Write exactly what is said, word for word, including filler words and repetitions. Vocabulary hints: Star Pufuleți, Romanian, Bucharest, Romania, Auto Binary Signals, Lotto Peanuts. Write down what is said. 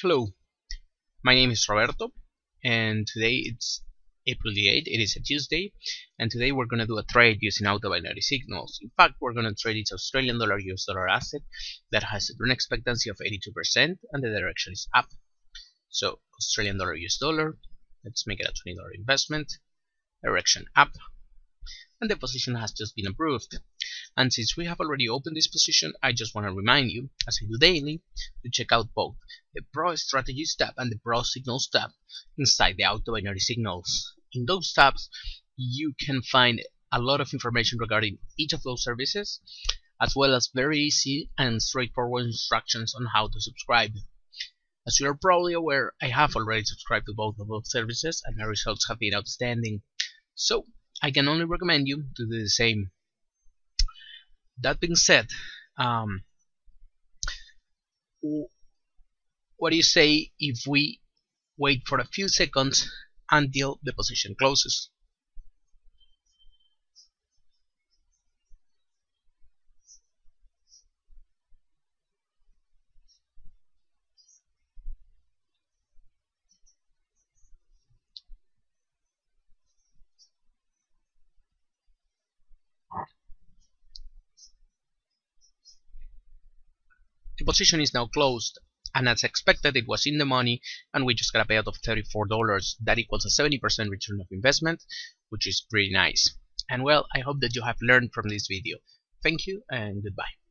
Hello, my name is Roberto, and today it's April the eighth, it is a Tuesday, and today we're going to do a trade using Auto Binary Signals. In fact, we're going to trade its Australian dollar U S dollar asset that has a return expectancy of eighty-two percent, and the direction is up. So, Australian dollar U S dollar, let's make it a twenty dollar investment, direction up, and the position has just been approved. And since we have already opened this position, I just want to remind you, as I do daily, to check out both the Pro Strategies tab and the Pro Signals tab inside the Auto Binary Signals. In those tabs, you can find a lot of information regarding each of those services, as well as very easy and straightforward instructions on how to subscribe. As you are probably aware, I have already subscribed to both of those services, and my results have been outstanding. So, I can only recommend you to do the same. That being said, um, what do you say if we wait for a few seconds until the position closes? The position is now closed, and as expected, it was in the money, and we just got a payout of thirty-four dollars. That equals a seventy percent return of investment, which is pretty nice. And well, I hope that you have learned from this video. Thank you and goodbye.